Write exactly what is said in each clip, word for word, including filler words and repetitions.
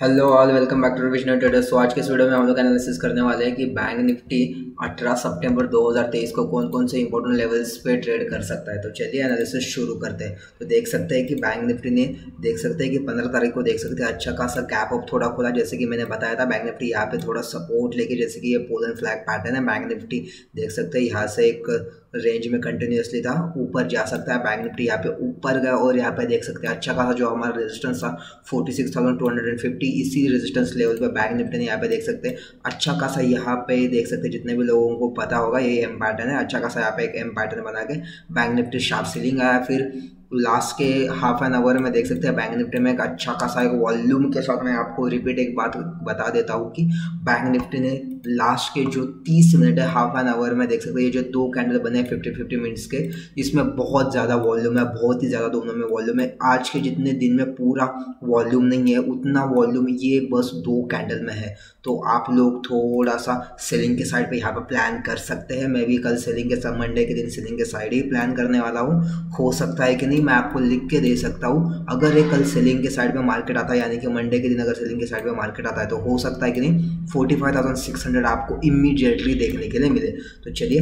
Hello all, welcome back to Visionar traders. तो आज के इस वीडियो में हम लोग एनालिसिस करने वाले हैं कि बैंक निफ्टी अठारह सितंबर दो हज़ार तेईस को कौन कौन से इंपॉर्टेंट लेवल्स पे ट्रेड कर सकता है। तो चलिए एनालिसिस शुरू करते हैं। तो देख सकते हैं कि बैंक निफ्टी ने देख सकते हैं कि पंद्रह तारीख को देख सकते हैं अच्छा खासा गैप अप थोड़ा खुला, जैसे कि मैंने बताया था। बैंक निफ्टी यहाँ पे थोड़ा सपोर्ट लेके, जैसे कि ये पोल एंड फ्लैग पैटर्न है, बैंक निफ्टी देख सकते हैं यहाँ से एक रेंज में कंटिन्यूसली था, ऊपर जा सकता है। बैंक निफ्टी यहाँ पे ऊपर गया और यहाँ पे देख सकते हैं अच्छा खासा जो हमारा रेजिस्टेंस था छियालीस हज़ार दो सौ पचास, इसी रेजिस्टेंस लेवल पे बैंक निफ्टी ने यहाँ पे देख सकते हैं अच्छा खासा, यहाँ पे देख सकते हैं जितने भी लोगों को पता होगा ये एम पैटर्न है, अच्छा खासा यहाँ पे एक एम पैटर्न बना के बैंक निफ्टी शार्प सीलिंग आया। फिर लास्ट के हाफ एन आवर में देख सकते हैं बैंक निफ्टी में एक अच्छा खासा एक वॉल्यूम के साथ। मैं आपको रिपीट एक बात बता देता हूँ कि बैंक निफ्टी ने लास्ट के जो तीस मिनट है, हाफ एन आवर में देख सकते हैं ये जो दो कैंडल बने हैं फिफ्टी फिफ्टी मिनट्स के, इसमें बहुत ज़्यादा वॉल्यूम है, बहुत ही ज़्यादा दोनों में वॉल्यूम है। आज के जितने दिन में पूरा वॉल्यूम नहीं है, उतना वॉल्यूम ये बस दो कैंडल में है। तो आप लोग थोड़ा सा सेलिंग के साइड पे यहाँ पर प्लान कर सकते हैं। मैं भी कल सेलिंग के साथ, मंडे के दिन सेलिंग के साइड ही प्लान करने वाला हूँ। हो सकता है कि नहीं, मैं आपको लिख के दे सकता हूँ। अगर ये कल सेलिंग के साइड में मार्केट आता है, यानी कि मंडे के दिन अगर सेलिंग के साइड में मार्केट आता है, तो हो सकता है कि नहीं forty five thousand six hundred आपको इमीडिएटली देखने के लिए मिले। तो चलिए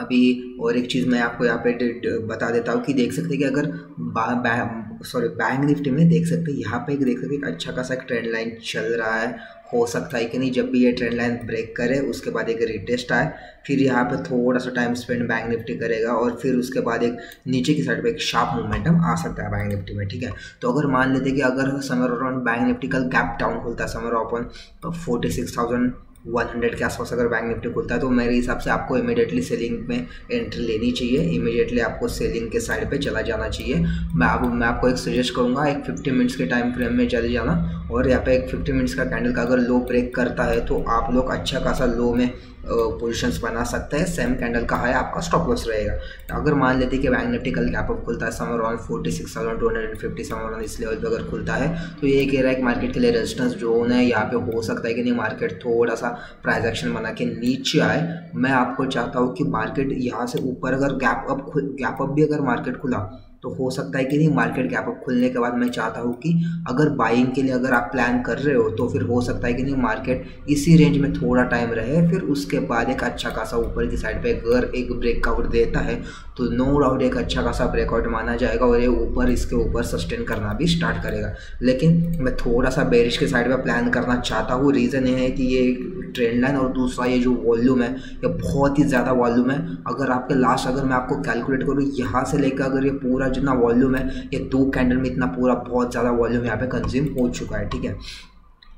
अभी और एक चीज़ मैं आपको यहाँ पे बता देता हूँ कि देख सकते हैं कि अगर सॉरी बैंक निफ्टी में देख सकते हैं यहाँ पे देख सकते हैं अच्छा खासा एक ट्रेंड लाइन चल रहा है। हो सकता है कि नहीं जब भी ये ट्रेंड लाइन ब्रेक करे उसके बाद एक रिटेस्ट आए, फिर यहाँ पे थोड़ा सा टाइम स्पेंड बैंक निफ्टी करेगा और फिर उसके बाद एक नीचे की साइड पे एक शार्प मोमेंटम आ सकता है बैंक निफ्टी में, ठीक है। तो अगर मान लेते कि अगर समर अराउंड बैंक निफ्टी कल गैप डाउन खुलता है, समर अपन forty six thousand one hundred के आसपास अगर बैंक निफ्टी खुलता है, तो मेरे हिसाब से आपको इमीडिएटली सेलिंग में एंट्री लेनी चाहिए, इमीडिएटली आपको सेलिंग के साइड पे चला जाना चाहिए। मैं आप मैं आपको एक सजेस्ट करूँगा एक फिफ्टी मिनट्स के टाइम फ्रेम में चले जाना, और यहाँ पे एक फिफ्टी मिनट्स का कैंडल का अगर लो ब्रेक करता है तो आप लोग अच्छा खासा लो में पोजीशंस बना सकते हैं। सेम कैंडल का है आपका स्टॉप लॉस रहेगा। अगर मान लेते कि बैंक निफ्टी कल गैप अप खुलता है somewhere around forty six thousand two fifty, somewhere around इस लेवल पे अगर खुलता है, तो ये कह रहा है कि मार्केट के लिए रेजिस्टेंस जोन है। यहाँ पे हो सकता है कि नहीं मार्केट थोड़ा सा प्राइस एक्शन बना के नीचे आए। मैं आपको चाहता हूँ कि मार्केट यहाँ से ऊपर अगर गैप अप गैप अप भी अगर मार्केट खुला, तो हो सकता है कि नहीं मार्केट गैप अप खुलने के बाद मैं चाहता हूँ कि अगर बाइंग के लिए अगर आप प्लान कर रहे हो, तो फिर हो सकता है कि नहीं मार्केट इसी रेंज में थोड़ा टाइम रहे, फिर उसके बाद एक अच्छा खासा ऊपर की साइड पे अगर एक ब्रेकआउट देता है, तो नो डाउट एक अच्छा खासा ब्रेकआउट माना जाएगा और ये ऊपर इसके ऊपर सस्टेन करना भी स्टार्ट करेगा। लेकिन मैं थोड़ा सा बेरिश के साइड पर प्लान करना चाहता हूँ। रीज़न ये है कि ये ट्रेंड लाइन और दूसरा ये जो वॉल्यूम है, ये बहुत ही ज़्यादा वॉल्यूम है। अगर आपके लास्ट अगर मैं आपको कैलकुलेट करूँ यहाँ से लेकर अगर ये पूरा जितना वॉल्यूम है, ये दो कैंडल में इतना पूरा बहुत ज़्यादा वॉल्यूम यहाँ पे कंज्यूम हो चुका है, ठीक है।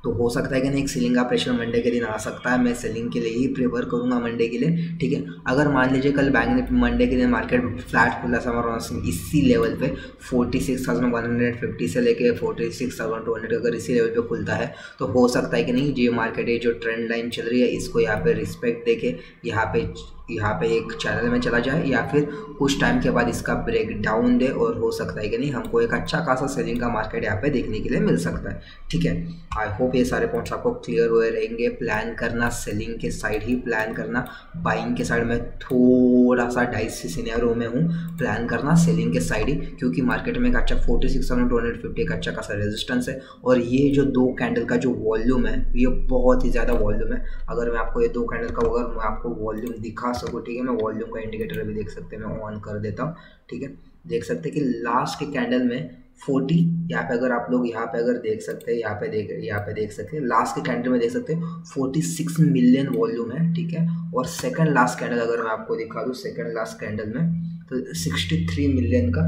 तो हो सकता है कि नहीं एक सेलिंग का प्रेशर मंडे के दिन आ सकता है। मैं सेलिंग के लिए ही प्रेफर करूंगा मंडे के लिए, ठीक है। अगर मान लीजिए कल बैंक निफ्टी मंडे के दिन मार्केट फ्लैट खुला समर इसी लेवल पे forty six thousand one hundred fifty से लेके forty six thousand two hundred अगर इसी लेवल पे खुलता है, तो हो सकता है कि नहीं ये मार्केट ये जो ट्रेंड लाइन चल रही है इसको यहाँ पर रिस्पेक्ट दे के यहाँ पे यहाँ पे एक चैनल में चला जाए, या फिर कुछ टाइम के बाद इसका ब्रेक डाउन दे, और हो सकता है कि नहीं हमको एक अच्छा खासा सेलिंग का मार्केट यहाँ पे देखने के लिए मिल सकता है, ठीक है। आई होप ये सारे पॉइंट्स आपको क्लियर हुए रहेंगे। प्लान करना सेलिंग के साइड ही प्लान करना, बाइंग के साइड में थोड़ा सा डाइसी सिनेरियो में हूँ। प्लान करना सेलिंग के साइड ही, क्योंकि मार्केट में एक अच्छा forty six thousand two hundred fifty का अच्छा खासा रेजिस्टेंस है, और ये जो दो कैंडल का जो वॉल्यूम है ये बहुत ही ज़्यादा वॉल्यूम है। अगर मैं आपको ये दो कैंडल का अगर मैं आपको वॉल्यूम दिखा सबको, ठीक है। मैं वॉल्यूम का इंडिकेटर भी देख सकते हैं, मैं ऑन कर देता हूँ, ठीक है। देख सकते हैं कि लास्ट के कैंडल में चालीस यहाँ पे अगर आप लोग यहाँ पे अगर देख सकते हैं, यहाँ पे देख यहाँ पे देख सकते हैं लास्ट के कैंडल में देख सकते हैं छियालीस मिलियन वॉल्यूम है, ठीक है। और सेकंड लास्ट कैंडल अगर मैं आपको दिखा दूँ, सेकंड लास्ट कैंडल में तो तिरसठ मिलियन का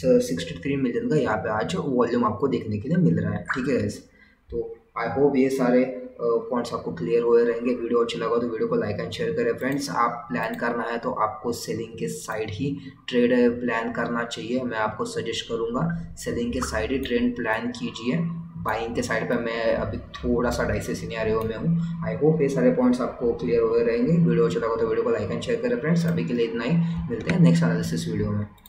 तिरसठ मिलियन का यहाँ पे आज वॉल्यूम आपको देखने के लिए मिल रहा है, ठीक है। तो आई होप ये सारे पॉइंट्स आपको क्लियर हुए रहेंगे। वीडियो अच्छा लगा तो वीडियो को लाइक एंड शेयर करें फ्रेंड्स। आप प्लान करना है तो आपको सेलिंग के साइड ही ट्रेड प्लान करना चाहिए। मैं आपको सजेस्ट करूंगा सेलिंग के साइड ही ट्रेड प्लान कीजिए। बाइंग के साइड पर मैं अभी थोड़ा सा डाइसी सिनेरियो में हूँ। आई होप ये सारे पॉइंट्स आपको क्लियर हुए रहेंगे। वीडियो अच्छा लगा तो वीडियो को लाइक एंड शेयर करें फ्रेंड्स। अभी के लिए इतना ही, मिलते हैं नेक्स्ट एनालिसिस वीडियो में।